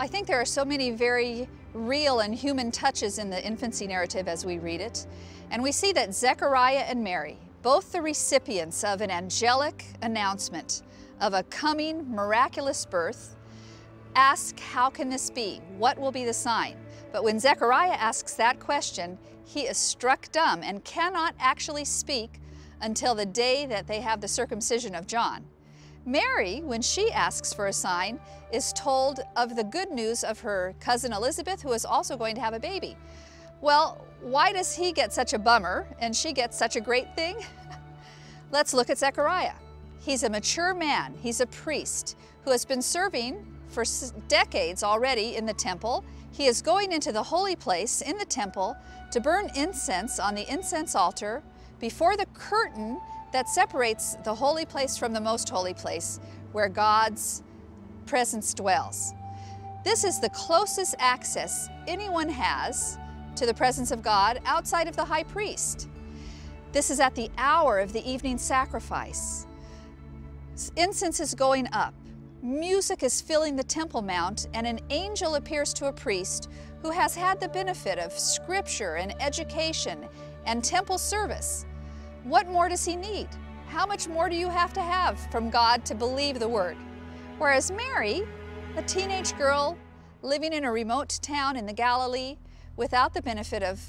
I think there are so many very real and human touches in the infancy narrative as we read it. And we see that Zechariah and Mary, both the recipients of an angelic announcement of a coming miraculous birth, ask, how can this be? What will be the sign? But when Zechariah asks that question, he is struck dumb and cannot actually speak until the day that they have the circumcision of John. Mary, when she asks for a sign, is told of the good news of her cousin Elizabeth, who is also going to have a baby. Well, why does he get such a bummer and she gets such a great thing? Let's look at Zechariah. He's a mature man. He's a priest who has been serving for decades already in the temple. He is going into the holy place in the temple to burn incense on the incense altar before the curtain that separates the holy place from the most holy place, where God's presence dwells. This is the closest access anyone has to the presence of God outside of the high priest. This is at the hour of the evening sacrifice. Incense is going up, music is filling the Temple Mount, and an angel appears to a priest who has had the benefit of scripture and education and temple service. What more does he need? How much more do you have to have from God to believe the word? Whereas Mary, a teenage girl living in a remote town in the Galilee without the benefit of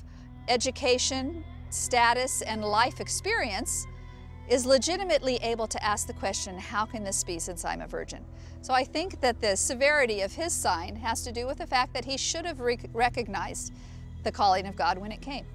education, status, and life experience, is legitimately able to ask the question, how can this be since I'm a virgin? So I think that the severity of his sign has to do with the fact that he should have recognized the calling of God when it came.